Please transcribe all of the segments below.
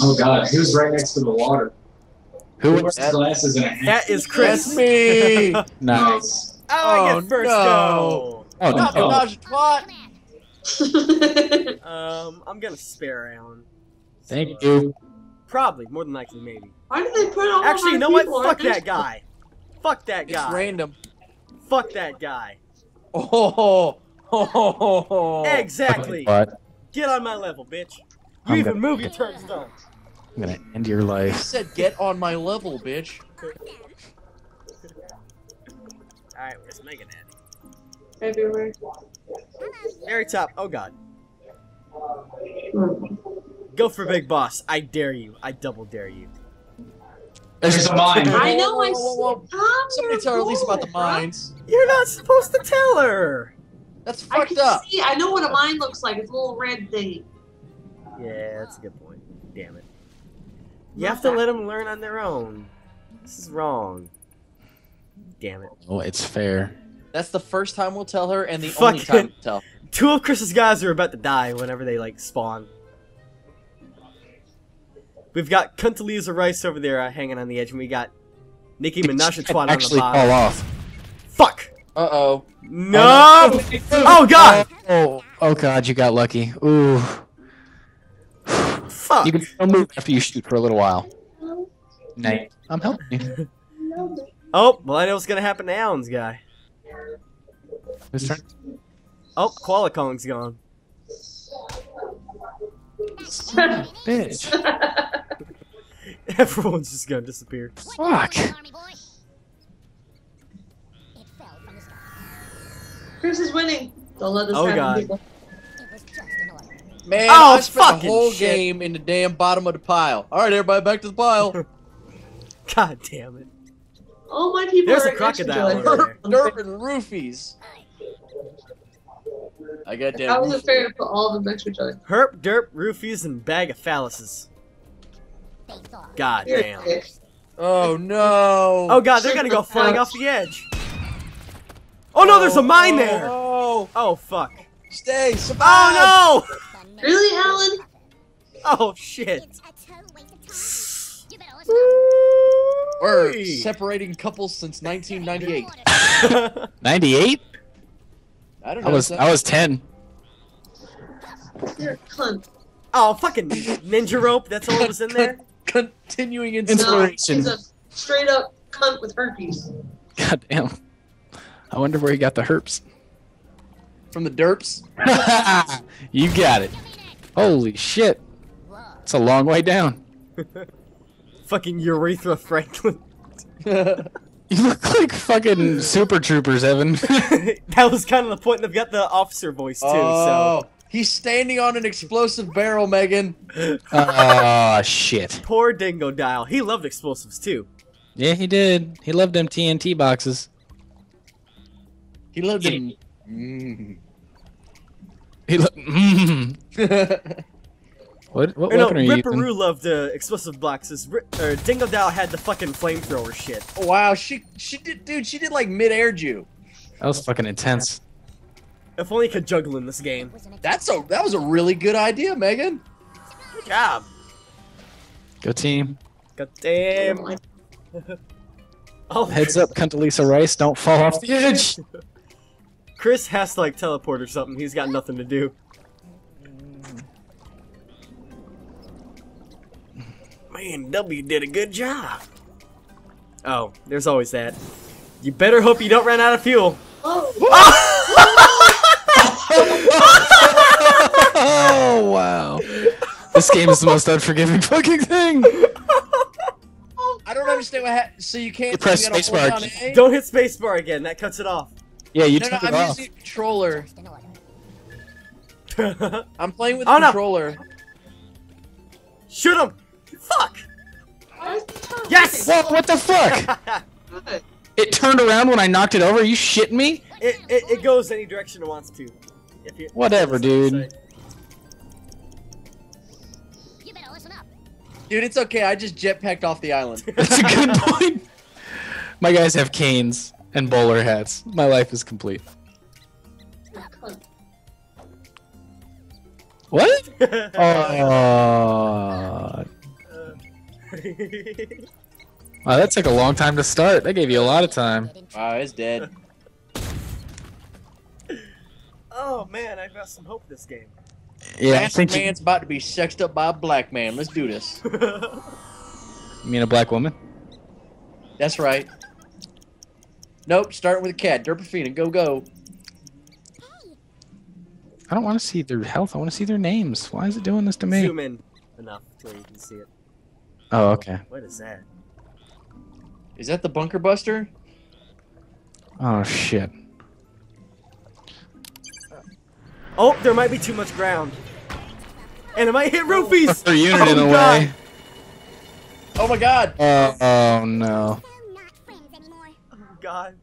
Oh God, he was right next to the water. Who wears glasses and a hat? That is Chris. That's me. Nice. Oh, I get first go. Oh, no. Minasha Twan. I'm gonna spare Alan. So, thank you. Probably, more than likely, maybe. Why did they put all Actually, you know what? Fuck that guy. Fuck that guy. It's random. Fuck that guy. Oh. Exactly. What? Get on my level, bitch. You even move your turnstone. I'm gonna end your life. I said get on my level, bitch. Alright, where's Megan at? Everywhere. Very top. Oh god. Go for Big Boss. I dare you. I double dare you. There's a mine. I know, I see. Somebody tell her at least about the mines. You're not supposed to tell her. That's fucked up. See, I know what a mine looks like. It's a little red thing. Yeah, that's a good point. Damn it. You have to let them learn on their own. This is wrong. Damn it. Oh, it's fair. That's the first time we'll tell her, and the only time we'll tell. Two of Chris's guys are about to die whenever they, like, spawn. We've got Condoleezza Rice over there hanging on the edge, and we got Nikki Minasha Twan on the bottom. Fall off. Fuck! Uh-oh. No! Oh, God! Oh, God, you got lucky. Ooh. Fuck. You can still move after you shoot for a little while. Night. I'm helping you. Oh, well, I know what's gonna happen to Alan's guy. Who's turn? Oh, Koala Kong's gone. Bitch. Everyone's just gonna disappear. Fuck. Chris is winning. Don't let this happen, people. Man, I spent the whole game in the damn bottom of the pile. Alright, everybody, back to the pile. God damn it. All my people are a crocodile. Derp and roofies. I got that. That was a fair for all of them next to each other. Herp, derp, roofies, and bag of phalluses. God damn. Oh no. Oh god, they're gonna go flying off the edge. Oh no, there's a mine there! Oh fuck. Stay, survive! Oh no! Really, Alan? Oh shit! We're separating couples since 1998. 98? I don't know. I was 10. You're a cunt. Oh, fucking ninja rope! That's all that was in there. Continuing inspiration. No, he's a straight up cunt with herpes. Goddamn. I wonder where he got the herpes. From the derps? You got it. Holy shit. It's a long way down. Fucking Urethra Franklin. You look like fucking Super Troopers, Evan. That was kind of the point. They've got the officer voice, too. Oh, so. He's standing on an explosive barrel, Megan. Oh, shit. Poor Dingo Dial. He loved explosives, too. Yeah, he did. He loved them TNT boxes. He loved them... Mm. He what weapon are you using? Ripperoo loved the explosive boxes. Dingle Daw had the fucking flamethrower shit. Oh, wow, she did, dude. She did like mid-air Jew. That was fucking intense. If only you could juggle in this game. That was a really good idea, Megan. Good job. Go team. Go team. Oh, heads up, Condoleezza Rice. Don't fall off the edge. Chris has to, like, teleport or something. He's got nothing to do. Man, W did a good job. Oh, there's always that. You better hope you don't run out of fuel. Oh, oh wow. This game is the most unforgiving fucking thing. I don't understand what happened. So you can't... You press spacebar. Don't hit spacebar again. That cuts it off. Yeah, you took it off. I'm using a controller. I'm playing with the controller. Shoot him! Fuck! Yes! What the fuck? It turned around when I knocked it over. Are you shitting me? It goes any direction it wants to. If you, whatever, dude. Dude, it's okay. I just jetpacked off the island. That's a good point. My guys have canes. And bowler hats. My life is complete. What? Oh, Wow, that took a long time to start. That gave you a lot of time. Wow, it's dead. Oh man, I got some hope this game. Yeah, I think man's about to be sexed up by a black man. Let's do this. You mean a black woman? That's right. Nope, starting with a cat. Derpafina, go, go. I don't want to see their health. I want to see their names. Why is it doing this to me? Zoom in enough so you can see it. Oh, okay. What is that? Is that the Bunker Buster? Oh, shit. Oh, there might be too much ground. And it might hit roofies! Oh, unit in a way. Oh my god! Oh no. Oh god.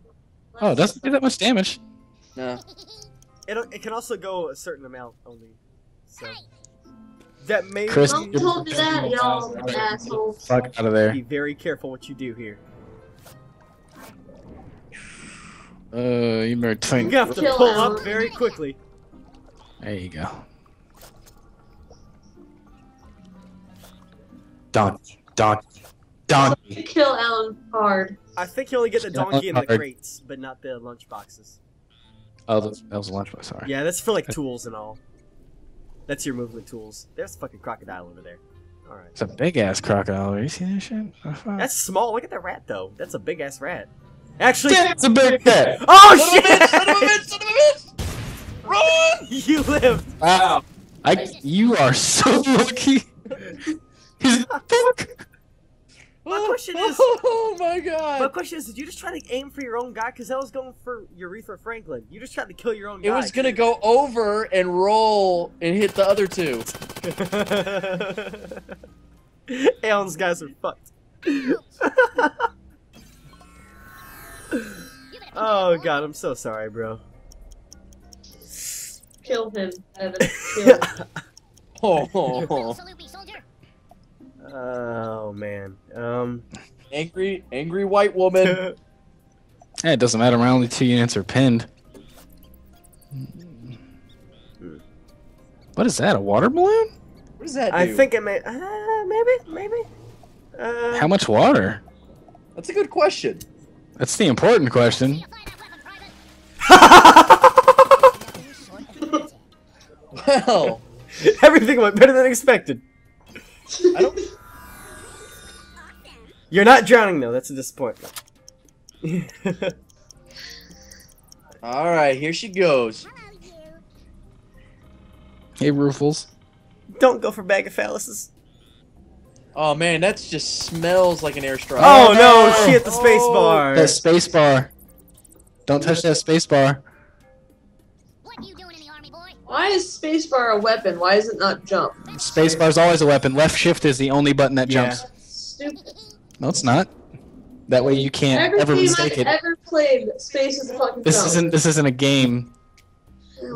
Oh, it doesn't do that much damage. No. It can also go a certain amount only. So. That may don't told you that, y'all assholes. Fuck out of there. Be very careful what you do here. You better tank. You have to pull up very quickly. There you go. Donkey, donkey, donkey. Kill Alan hard. I think you only get the donkey in the crates, but not the lunch boxes. Oh, that was a lunch box, sorry. Yeah, that's for like tools and all. That's your movement tools. There's a fucking crocodile over there. Alright. It's a big ass crocodile. You see that shit? That's small. Look at that rat though. That's a big ass rat. Actually, that's a big rat. Oh shit! Son of a bitch! Son of a bitch! Run! You lived! Wow. You are so lucky. He's fuck. My question is... Oh my god. My question is, did you just try to aim for your own guy? Because that was going for Urethra Franklin. You just tried to kill your own guy. It was going to go over and roll and hit the other two. Alan's guys are fucked. Oh god, I'm so sorry, bro. Kill him, Evan. Kill him. Oh. Oh man. Angry white woman. It doesn't matter. My only two units are pinned. What is that? A water balloon? What does that do? I think it may. Maybe. How much water? That's a good question. That's the important question. Well, everything went better than expected. I don't... You're not drowning though. That's a disappointment. All right, here she goes. Hey, Ruffles. Don't go for bag of phalluses. Oh man, that just smells like an airstrike. Oh no, she hit the space bar. That space bar. Don't touch that space bar. Why is spacebar a weapon? Why is it not jump? Spacebar is always a weapon. Left shift is the only button that jumps. That's stupid. No, it's not. That way you can't ever mistake it. I've ever played space as a fucking jump. This isn't a game.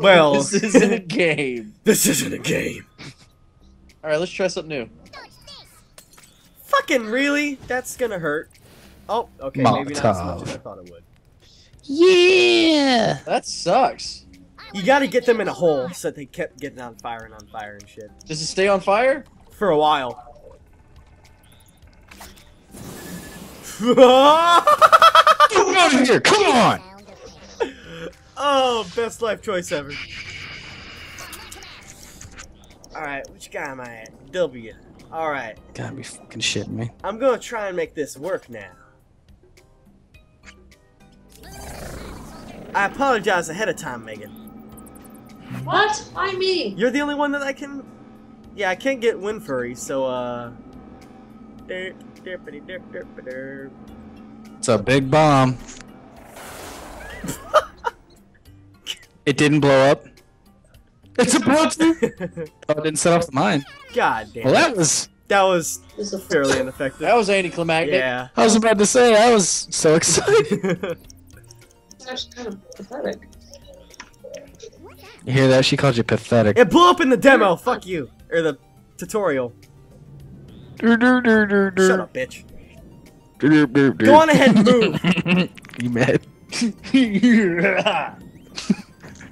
Well, this isn't a game. This isn't a game. All right, let's try something new. Fucking really? That's gonna hurt. Oh, okay, maybe not as much as I thought it would. Yeah. That sucks. You gotta get them in a hole, so they kept getting on fire and shit. Does it stay on fire? For a while. Come out of here! Come on! Oh, best life choice ever. Alright, which guy am I at? W. Alright. Gotta be fucking shitting me. I'm gonna try and make this work now. I apologize ahead of time, Megan. What? Why me? You're the only one that I can... Yeah, I can't get wind furry, so, It's a big bomb. It didn't blow up. It's a protein! Oh, it didn't set off the mine. God damn. Well, that was fairly ineffective. That was anticlimactic. Yeah. I was about to say, I was so excited. It's actually kind of pathetic. You hear that? She called you pathetic. It blew up in the demo. Fuck you, or the tutorial. Shut up, bitch. Go on ahead and move. You mad?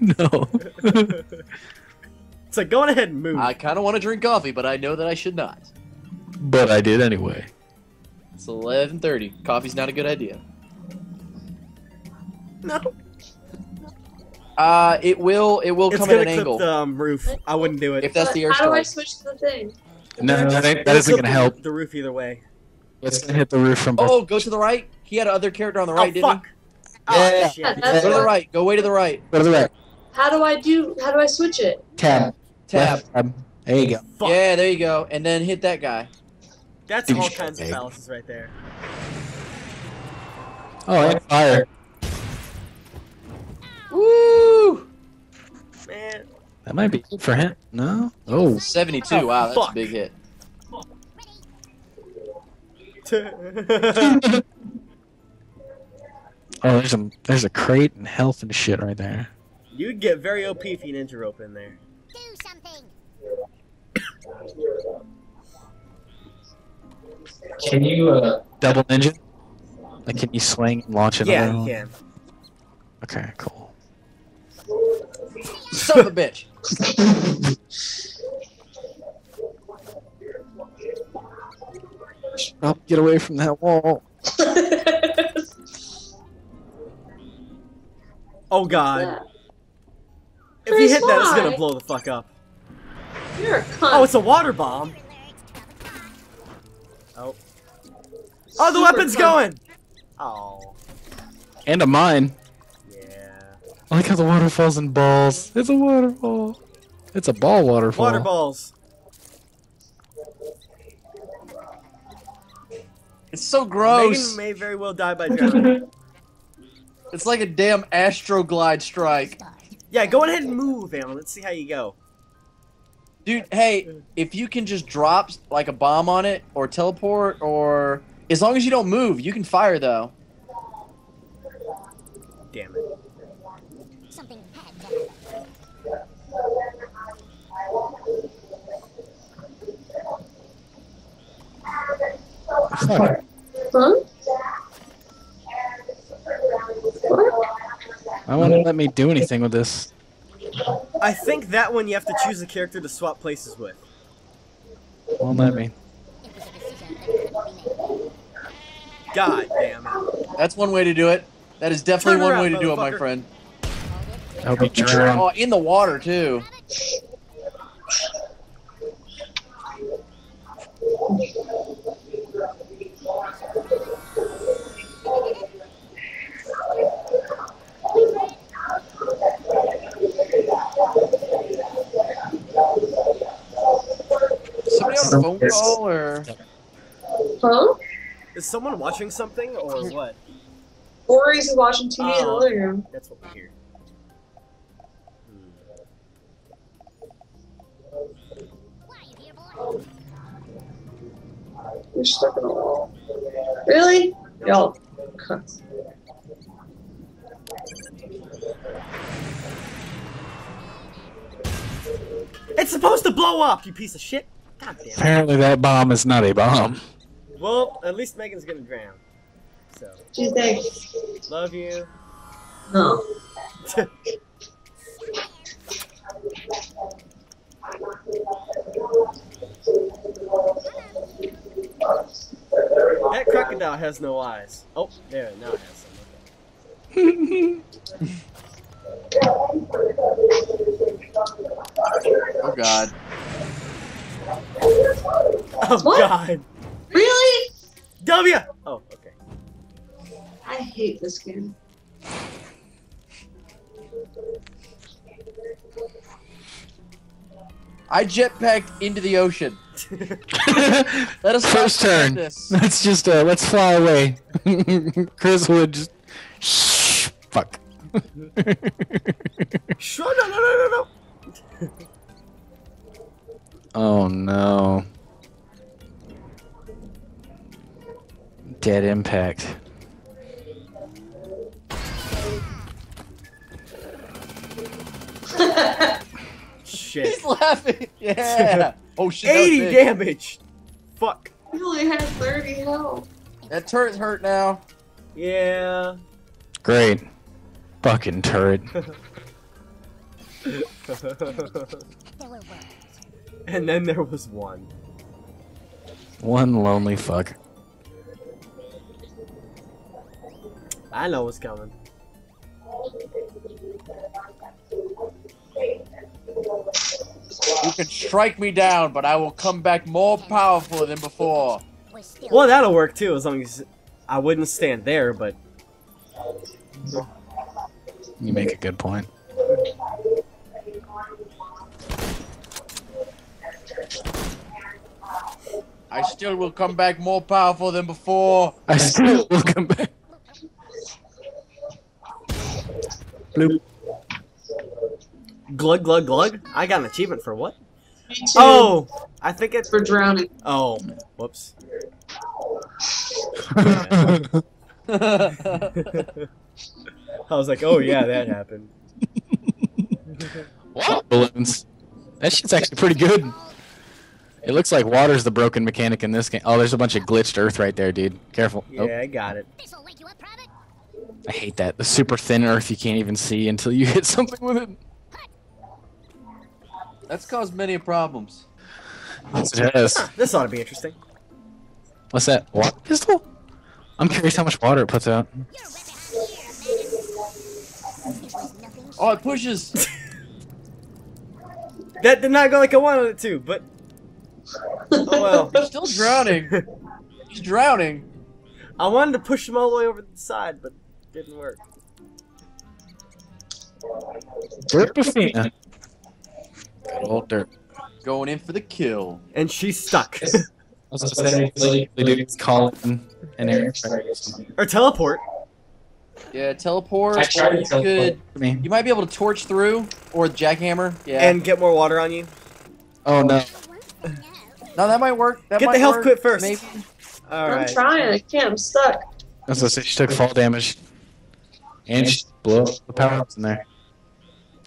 No. It's like go on ahead and move. I kind of want to drink coffee, but I know that I should not. But I did anyway. It's 11:30. Coffee's not a good idea. No. It will come at an angle. Roof. I wouldn't do it. If that's the air strike. How do I switch to the thing? No, that isn't gonna help. The roof either way. It's gonna hit the roof from. Oh, go to the right. He had another character on the right, didn't he? Oh, yeah. Go to the right. Go way to the right. Go to the right. How do I switch it? Tab. Tab. There you go. Fuck. Yeah, there you go. And then hit that guy. That's all kinds of fallacies right there. Oh, that's fire. Woo! Man. That might be good for him. No? Oh. 72. Oh, wow, that's a big hit. Oh, there's a crate and health and shit right there. You'd get very OP if you ninja rope in there. Do something. Can you double ninja? Like, can you sling and launch it? Yeah, you can. Okay, cool. Son of a bitch! I'll get away from that wall. Oh god. Yeah. If you hit that, it's gonna blow the fuck up. You're a cunt. Oh, it's a water bomb. Oh. Oh, the weapon's going! Oh. And a mine. Yeah. I like how the water falls in balls. It's a waterfall. It's a ball waterfall. Water balls. It's so gross. Megan may very well die by drowning. It's like a damn Astroglide strike. Yeah, go ahead and move, Alan. Let's see how you go. Dude, hey, if you can just drop like a bomb on it or teleport or... As long as you don't move, you can fire, though. Damn it. Something had to happen. Huh? I wouldn't let me do anything with this. I think that one you have to choose a character to swap places with. Won't let me. God damn it. That's one way to do it. That is definitely one way to do it, my friend. I'll be drowned. Oh, in the water, too. Phone call or... Huh? Is someone watching something or what? Corey's watching TV in the living room. That's what we hear. You're stuck in a wall. Really? Y'all cuts. It's supposed to blow up, you piece of shit! Apparently that bomb is not a bomb. Well, at least Megan's gonna drown. So. She's there. Love you. No. That crocodile has no eyes. Oh, there now it has some. Oh god. Oh what? God! Really? W. Oh, okay. I hate this game. I jetpacked into the ocean. Let us first turn. This. Let's just let's fly away. Chris would just shh. Fuck. Sure, no. Oh no. Dead impact. Shit. He's laughing. Yeah. Oh shit. 80 damage. Fuck. He only had 30 health. That turret's hurt now. Yeah. Great. Fucking turret. And then there was one. One lonely fuck. I know what's coming. You can strike me down, but I will come back more powerful than before. Well, that'll work too, as long as I wouldn't stand there, but... You make a good point. I still will come back more powerful than before. I still will come back. Bloop. Glug, glug, glug? I got an achievement for what? Me too. Oh! I think it's... For drowning. Oh. Whoops. Yeah. I was like, oh yeah, that happened. What? Balloons. That shit's actually pretty good. It looks like water's the broken mechanic in this game. Oh, there's a bunch of glitched earth right there, dude. Careful. Yeah, oh. I got it. I hate that. The super thin earth you can't even see until you hit something with it. That's caused many problems. Yes, it has. Huh, this ought to be interesting. What's that? Water pistol? I'm curious how much water it puts out. Oh, it pushes! That did not go like I wanted it to, but... Oh well. He's still drowning. He's drowning. I wanted to push him all the way over the side, but it didn't work. Derpafina. Good old Derp. Going in for the kill. And she's stuck. I was just saying, the dude's calling an air. Or teleport. Yeah, teleport. Actually, you could. You might be able to torch through, or jackhammer. Yeah. And get more water on you. Oh no. No, that might work. That get might the health quit first. Maybe. All right. I'm trying. I can't. I'm stuck. That's what I said. She took fall damage, and she blew up the power ups in there,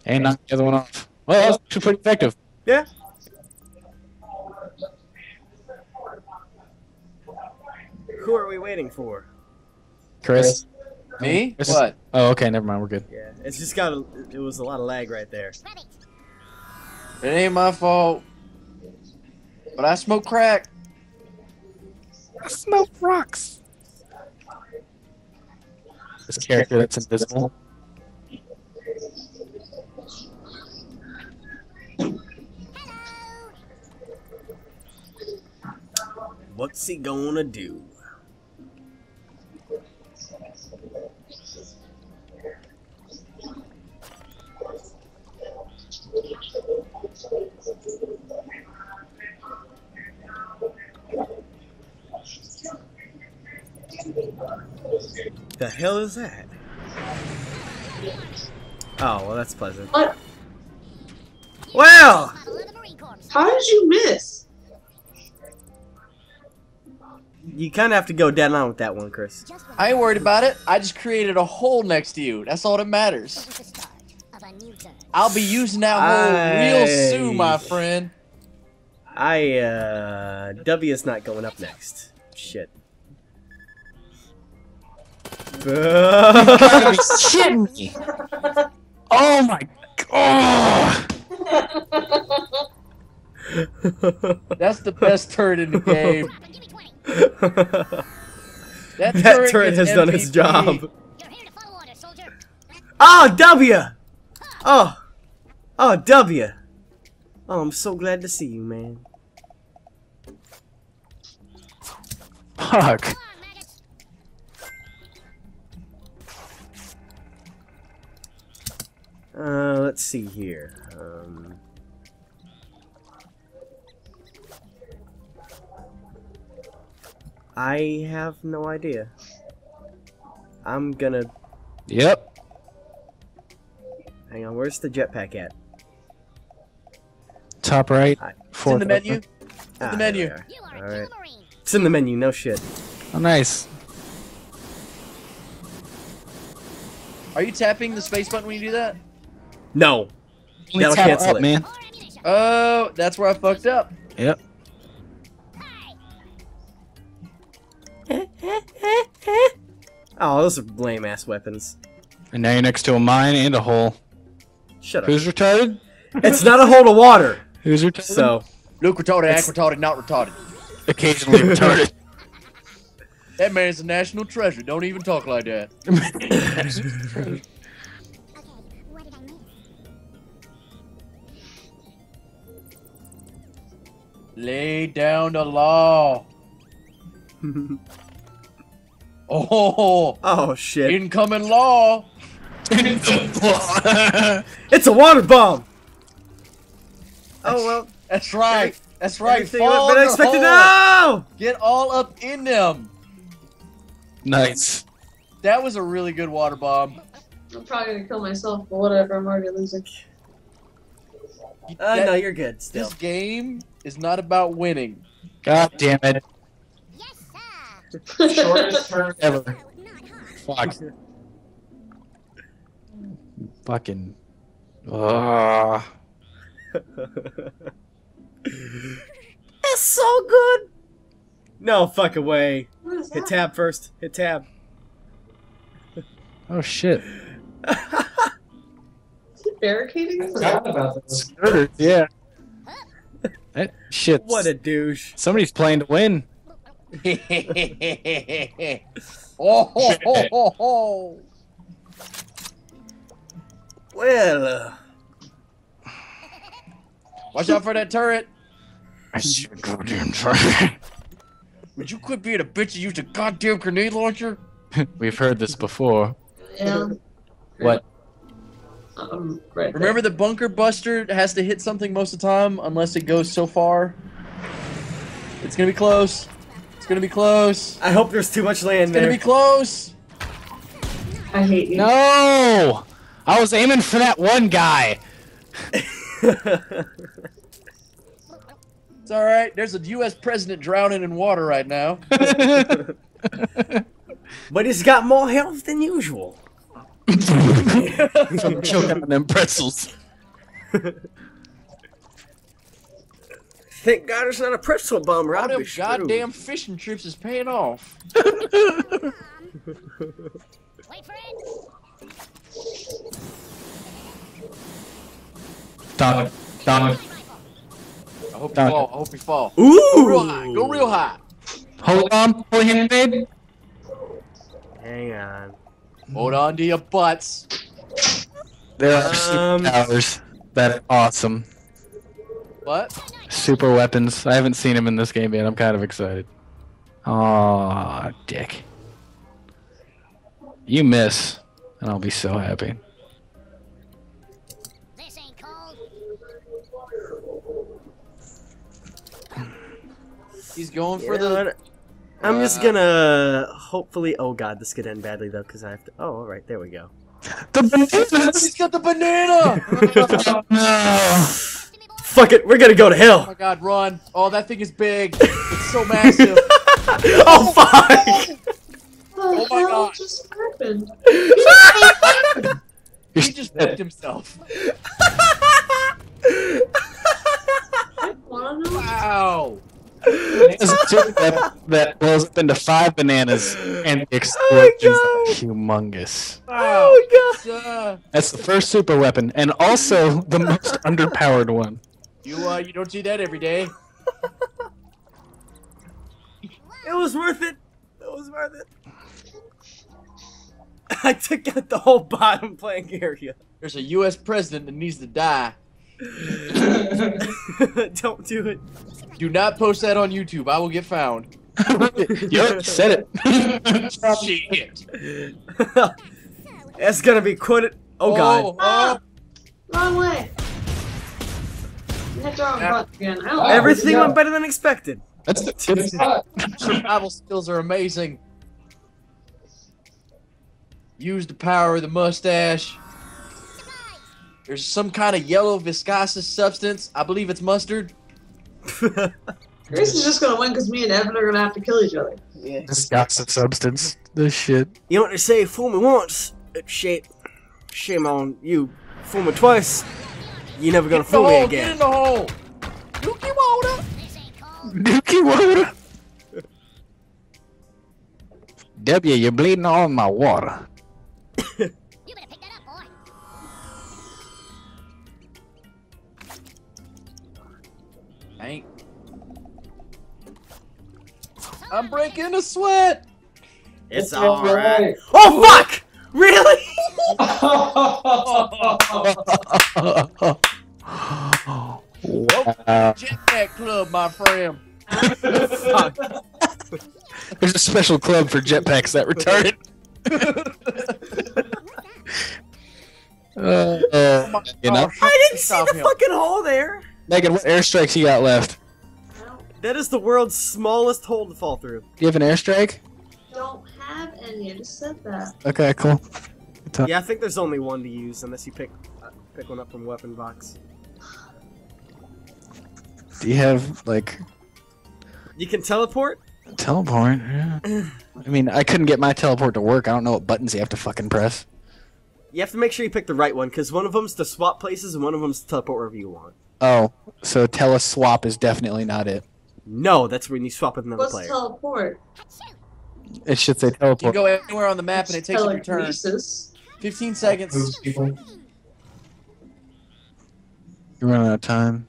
and knocked the other one off. Well, that was actually pretty effective. Yeah. Who are we waiting for? Chris. Me? Chris. What? Oh, okay. Never mind. We're good. Yeah. It's just got. It was a lot of lag right there. It ain't my fault. But I smoke crack. I smoke rocks. This character that's invisible. What's he gonna do? The hell is that? Oh, well, that's pleasant. What? Well! How did you miss? You kind of have to go dead on with that one, Chris. I ain't worried about it. I just created a hole next to you. That's all that matters. I'll be using that hole real soon, my friend. W is not going up next. Shit. You're kidding me. Oh my god! That's the best turret in the game. that turret has MVP. Done its job. Oh, W! Oh! Oh, W! Oh, I'm so glad to see you, man. Fuck. Let's see here. I have no idea. I'm gonna... Yep. Hang on, where's the jetpack at? Top right. It's in the menu. It's in the menu. All right. It's in the menu, no shit. Oh, nice. Are you tapping the space button when you do that? No. That'll cancel it, man. Oh, that's where I fucked up. Yep. Oh, those are lame ass weapons. And now you're next to a mine and a hole. Shut up. Who's retarded? It's not a hole to water. Who's retarded? So, Luke retarded, act retarded, not retarded. Occasionally retarded. That man's a national treasure. Don't even talk like that. Okay, what did I miss? Lay down the law. Oh shit. Incoming law. It's a water bomb. Oh well. That's right. That's right. Fall in the hole. No! Get all up in them. Nice. That was a really good water bomb. I'm probably gonna kill myself, but whatever. I'm already losing. No, you're good. Still. This game is not about winning. God damn it. Yes, sir. Shortest turn ever. Fuck. Fucking. Ah. It's so good. No fuck away. Hit tab first. Hit tab. Oh shit. Is he barricading? I forgot about this. Yeah. That shit. What a douche. Somebody's playing to win. Oh. Well. Watch out for that turret! I see your goddamn turret. Would you quit being a bitch and use a goddamn grenade launcher? We've heard this before. Yeah. What? Right. Remember the Bunker Buster has to hit something most of the time unless it goes so far? It's gonna be close. It's gonna be close. I hope there's too much land there. It's gonna be close! I hate you. No! I was aiming for that one guy! It's all right. There's a U.S. president drowning in water right now, but he's got more health than usual. I'm choking on them pretzels. Thank God it's not a pretzel bomber. All them goddamn fishing trips is paying off. Wait for it. Dominic, Dominic. I hope you fall. I hope you fall. Ooh! Go real high. Go real high. Hold on, pull him, babe. Hang on. Hold on to your butts. There are superpowers. That's awesome. What? Super weapons. I haven't seen him in this game yet. I'm kind of excited. Aw, dick. You miss, and I'll be so happy. He's going for the... I'm just gonna... Hopefully... Oh god, this could end badly though, because I have to... Oh, alright, there we go. The banana! He's got the banana! Oh, no! Fuck it, we're gonna go to hell! Oh my god, run. Oh, that thing is big. It's so massive. Oh, fuck! Oh my god. Just happened? He just whipped himself. Wow. that blows up into 5 bananas and explosions are humongous. Wow. Oh my god! That's the first super weapon and also the most underpowered one. You don't see that every day. It was worth it. It was worth it. I took out the whole bottom plank area. There's a U.S. president that needs to die. Don't do it. Do not post that on YouTube. I will get found. Yup, said it. Shit. That's gonna be quoted. Oh, god. Ah, wrong way. Everything went better than expected. That's the tip. Survival skills are amazing. Use the power of the mustache. There's some kind of yellow viscous substance. I believe it's mustard. Grace is just gonna win because me and Evan are gonna have to kill each other. Yeah. Viscous substance. This shit. You know what they say? Fool me once, shame on you. Fool me twice, you're never gonna fool me again. Get in the hole. Dookie water. Dookie water. W, you're bleeding all my water. I'm breaking a sweat. It's alright. Oh, fuck! Really? Welcome to Jetpack Club, my friend. Fuck. There's a special club for jetpacks that retarded. You know? I didn't see the fucking hole there. Megan, what airstrikes you got left? That is the world's smallest hole to fall through. Do you have an airstrike? Don't have any. I just said that. Okay, cool. Yeah, I think there's only one to use unless you pick one up from weapon box. Do you have like? You can teleport. Teleport? Yeah. I mean, I couldn't get my teleport to work. I don't know what buttons you have to fucking press. You have to make sure you pick the right one, because one of them's to swap places and one of them's to teleport wherever you want. Oh, so teleswap is definitely not it. No, that's when you swap with another player. What's teleport? It should say teleport. You go anywhere on the map and it takes your turn. 15 seconds. You're running out of time.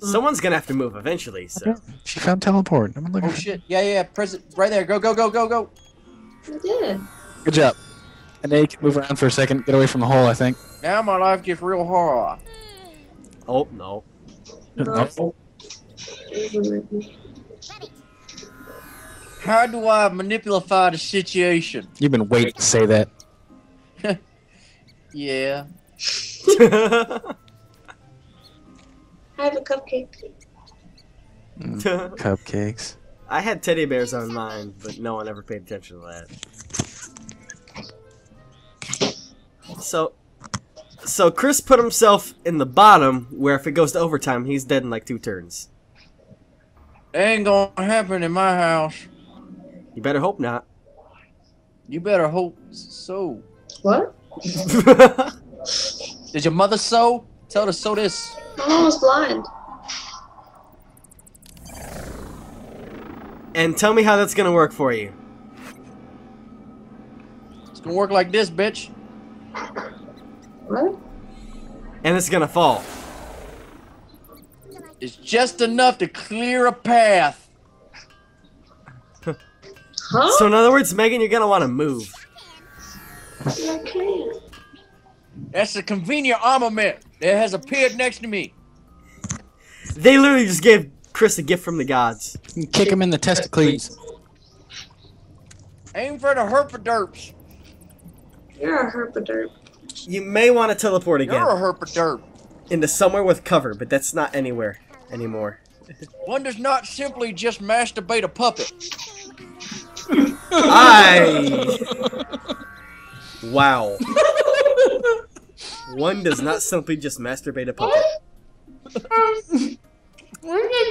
Someone's gonna have to move eventually, so... She found teleport. I'm looking. Oh shit, yeah, yeah, press it right there. Go, go, go, go, go! I did. Good job. And then you can move around for a second, get away from the hole, I think. Now my life gets real hard. Oh, no. No. How do I manipulate the situation? You've been waiting to say that. Yeah. I have a cupcake. Cupcakes. I had teddy bears on mine, but no one ever paid attention to that. So Chris put himself in the bottom, where if it goes to overtime, he's dead in like 2 turns. Ain't gonna happen in my house. You better hope not. You better hope so. What? Did your mother sew? Tell her to sew this. My mom was blind. And tell me how that's gonna work for you. It's gonna work like this, bitch. What? And it's gonna fall. It's just enough to clear a path. Huh? So in other words, Megan, you're gonna want to move. I can't. That's a convenient armament that has appeared next to me. They literally just gave Chris a gift from the gods. Kick him in the testicles. Aim for the herpaderps. You're a herpaderp. You may want to teleport again. You're a herpaderp. Into somewhere with cover, but that's not anywhere anymore. One does not simply just masturbate a puppet. I... Wow. One does not simply just masturbate a puppet. Where did you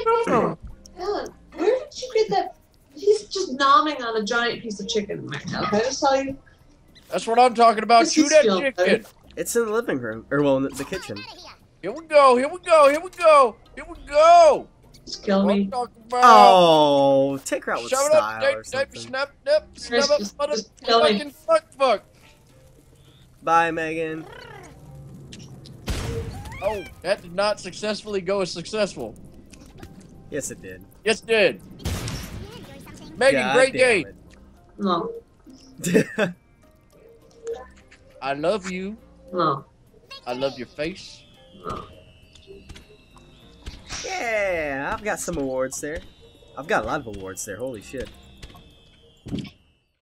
come from? Where did you get that? He's just nomming on a giant piece of chicken right now. Can I just tell you? That's what I'm talking about. Shoot that chicken. Good. It's in the living room, or well, in the kitchen. Here we go! Here we go! Here we go! Here we go! Just kill me. Oh, take her out with style or something. Snap, snap, snap, motherfucking fuck. Bye, Megan. Oh, that did not successfully go as successful. Yes, it did. Yes, it did. Megan, God great day. No. I love you. No. I love your face. No. Yeah, I've got some awards there. I've got a lot of awards there. Holy shit.